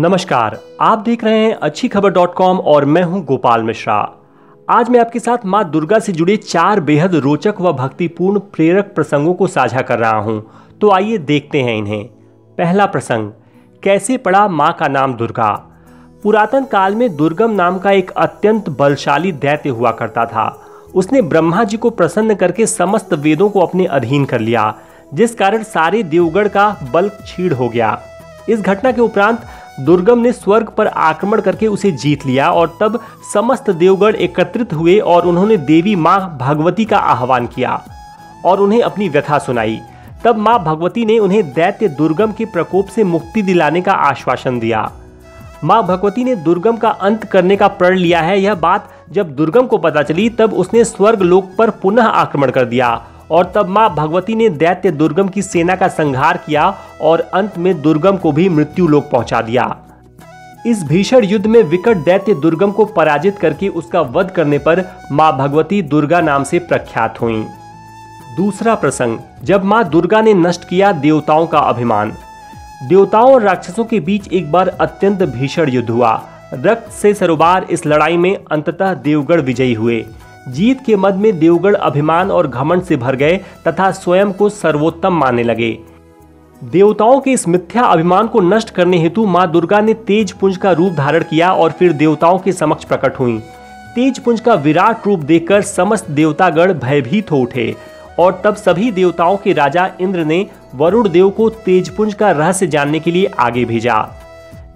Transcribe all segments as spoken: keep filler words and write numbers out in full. नमस्कार, आप देख रहे हैं अच्छी खबर डॉट कॉम और मैं हूं गोपाल मिश्रा। आज मैं आपके साथ माँ दुर्गा से जुड़े चार बेहद रोचक व भक्तिपूर्ण प्रेरक प्रसंगों को साझा कर रहा हूं। तो आइए देखते हैं इन्हें। पहला प्रसंग, कैसे पड़ा माँ का नाम दुर्गा। पुरातन काल में दुर्गम नाम का एक अत्यंत बलशाली दैत्य हुआ करता था। उसने ब्रह्मा जी को प्रसन्न करके समस्त वेदों को अपने अधीन कर लिया, जिस कारण सारे देवगढ़ का बल क्षीण हो गया। इस घटना के उपरांत दुर्गम ने स्वर्ग पर आक्रमण करके उसे जीत लिया और तब समस्त देवगण एकत्रित हुए और उन्होंने देवी माँ भगवती का आह्वान किया और उन्हें अपनी व्यथा सुनाई। तब माँ भगवती ने उन्हें दैत्य दुर्गम के प्रकोप से मुक्ति दिलाने का आश्वासन दिया। माँ भगवती ने दुर्गम का अंत करने का प्रण लिया है। यह बात जब दुर्गम को पता चली तब उसने स्वर्ग लोक पर पुनः आक्रमण कर दिया और तब माँ भगवती ने दैत्य दुर्गम की सेना का संहार किया और अंत में दुर्गम को भी मृत्युलोक पहुंचा दिया। इस भीषण युद्ध में विकट दैत्य दुर्गम को पराजित करके उसका वध करने पर माँ भगवती दुर्गा नाम से प्रख्यात हुईं। दूसरा प्रसंग, जब माँ दुर्गा ने नष्ट किया देवताओं का अभिमान। देवताओं और राक्षसों के बीच एक बार अत्यंत भीषण युद्ध हुआ। रक्त से सरोबार इस लड़ाई में अंततः देवगढ़ विजयी हुए। जीत के मद में देवगढ़ अभिमान और घमंड से भर गए तथा स्वयं को सर्वोत्तम मानने लगे। देवताओं के इस मिथ्या अभिमान को नष्ट करने हेतु माँ दुर्गा ने तेज पुंज का रूप धारण किया और फिर देवताओं के समक्ष प्रकट हुईं। तेज पुंज का विराट रूप देखकर समस्त देवतागण भयभीत हो उठे और तब सभी देवताओं के राजा इंद्र ने वरुण देव को तेजपुंज का रहस्य जानने के लिए आगे भेजा।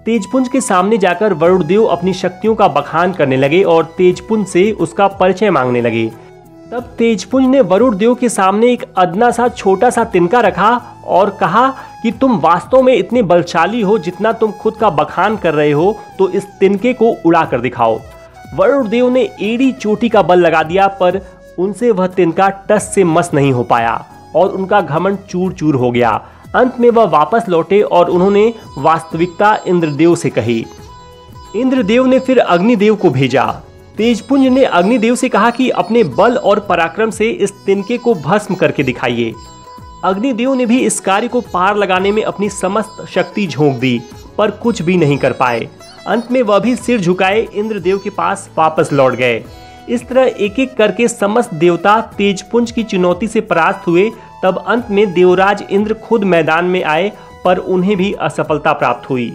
तेजपुंज के सामने जाकर वरुण देव अपनी शक्तियों का बखान करने लगे और तेजपुंज से उसका परिचय मांगने लगे। तब तेजपुंज ने वरुण देव के सामने एक अदना सा छोटा सा तिनका रखा और कहा कि तुम वास्तव में इतने बलशाली हो जितना तुम खुद का बखान कर रहे हो, तो इस तिनके को उड़ा कर दिखाओ। वरुण देव ने एड़ी चोटी का बल लगा दिया पर उनसे वह तिनका टस से मस नहीं हो पाया और उनका घमंड चूर चूर हो गया। अंत में वह वापस लौटे और उन्होंने वास्तविकता इंद्रदेव से कही। इंद्रदेव ने फिर अग्निदेव को भेजा। तेजपुंज ने अग्निदेव से कहा कि अपने बल और पराक्रम से इस तिनके को भस्म करके दिखाइए। अग्निदेव ने भी इस कार्य को पार लगाने में अपनी समस्त शक्ति झोंक दी पर कुछ भी नहीं कर पाए। अंत में वह भी सिर झुकाए इंद्रदेव के पास वापस लौट गए। इस तरह एक एक करके समस्त देवता तेजपुंज की चुनौती से परास्त हुए। तब अंत में देवराज इंद्र खुद मैदान में आए पर उन्हें भी असफलता प्राप्त हुई।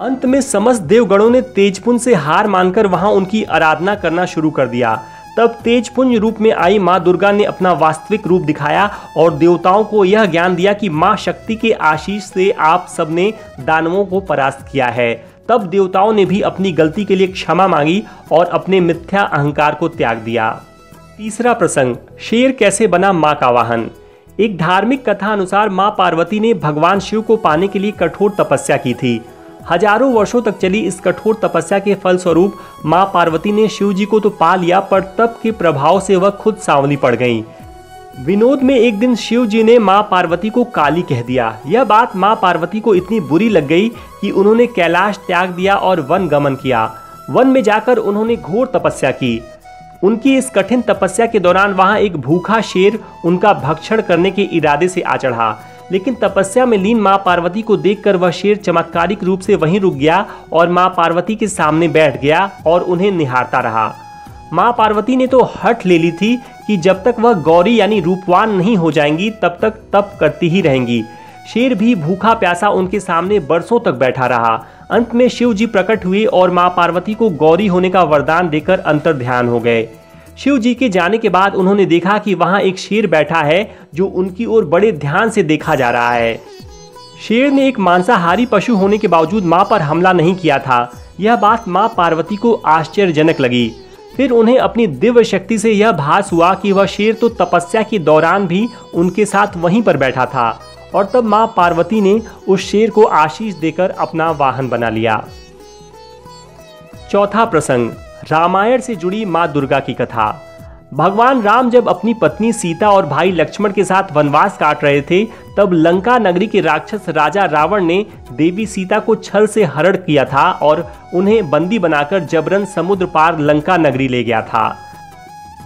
अंत में समस्त देवगणों ने तेजपुंज से हार मानकर वहां उनकी आराधना करना शुरू कर दिया। तब तेजपुंज रूप में आई माँ दुर्गा ने अपना वास्तविक रूप दिखाया और देवताओं को यह ज्ञान दिया कि माँ शक्ति के आशीष से आप सबने दानवों को परास्त किया है। तब देवताओं ने भी अपनी गलती के लिए क्षमा मांगी और अपने मिथ्या अहंकार को त्याग दिया। तीसरा प्रसंग, शेर कैसे बना माँ का वाहन। एक धार्मिक कथा अनुसार माँ पार्वती ने भगवान शिव को पाने के लिए कठोर तपस्या की थी। हजारों वर्षों तक चली इस कठोर तपस्या के फलस्वरूप माँ पार्वती ने शिव जी को तो पा लिया पर तप के प्रभाव से वह खुद सांवली पड़ गईं। विनोद में एक दिन शिव जी ने माँ पार्वती को काली कह दिया। यह बात माँ पार्वती को इतनी बुरी लग गई कि उन्होंने कैलाश त्याग दिया और वन गमन किया। वन में जाकर उन्होंने घोर तपस्या की। उनकी इस कठिन तपस्या के दौरान वहाँ एक भूखा शेर उनका भक्षण करने के इरादे से आ चढ़ा, लेकिन तपस्या में लीन माँ पार्वती को देखकर वह शेर चमत्कारिक रूप से वहीं रुक गया और माँ पार्वती के सामने बैठ गया और उन्हें निहारता रहा। माँ पार्वती ने तो हठ ले ली थी कि जब तक वह गौरी यानी रूपवान नहीं हो जाएंगी तब तक तप करती ही रहेंगी। शेर भी भूखा प्यासा उनके सामने बरसों तक बैठा रहा। अंत में शिव जी प्रकट हुए और माँ पार्वती को गौरी होने का वरदान देकर अंतर ध्यान हो गए। शिव जी के जाने के बाद उन्होंने देखा कि वहाँ एक शेर बैठा है जो उनकी ओर बड़े ध्यान से देखा जा रहा है। शेर ने एक मांसाहारी पशु होने के बावजूद माँ पर हमला नहीं किया था। यह बात माँ पार्वती को आश्चर्यजनक लगी। फिर उन्हें अपनी दिव्य शक्ति से यह भास हुआ कि वह शेर तो तपस्या के दौरान भी उनके साथ वहीं पर बैठा था और तब माँ पार्वती ने उस शेर को आशीष देकर अपना वाहन बना लिया। चौथा प्रसंग, रामायण से जुड़ी माँ दुर्गा की कथा। भगवान राम जब अपनी पत्नी सीता और भाई लक्ष्मण के साथ वनवास काट रहे थे तब लंका नगरी के राक्षस राजा रावण ने देवी सीता को छल से हरण किया था और उन्हें बंदी बनाकर जबरन समुद्र पार लंका नगरी ले गया था।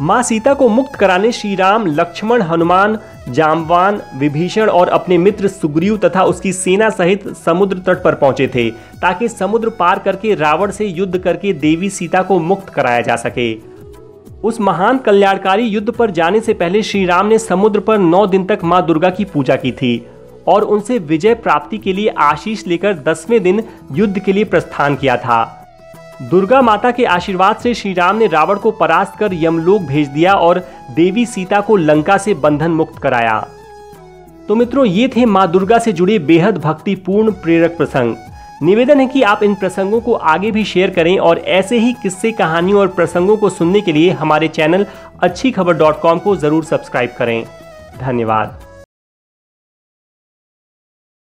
माँ सीता को मुक्त कराने श्री राम, लक्ष्मण, हनुमान, जामवान, विभीषण और अपने मित्र सुग्रीव तथा उसकी सेना सहित समुद्र तट पर पहुंचे थे ताकि समुद्र पार करके रावण से युद्ध करके देवी सीता को मुक्त कराया जा सके। उस महान कल्याणकारी युद्ध पर जाने से पहले श्री राम ने समुद्र पर नौ दिन तक माँ दुर्गा की पूजा की थी और उनसे विजय प्राप्ति के लिए आशीष लेकर दसवें दिन युद्ध के लिए प्रस्थान किया था। दुर्गा माता के आशीर्वाद से श्री राम ने रावण को परास्त कर यमलोक भेज दिया और देवी सीता को लंका से बंधन मुक्त कराया। तो मित्रों, ये थे माँ दुर्गा से जुड़े बेहद भक्तिपूर्ण प्रेरक प्रसंग। निवेदन है कि आप इन प्रसंगों को आगे भी शेयर करें और ऐसे ही किस्से, कहानियों और प्रसंगों को सुनने के लिए हमारे चैनल अच्छी खबर डॉट कॉम को जरूर सब्सक्राइब करें। धन्यवाद।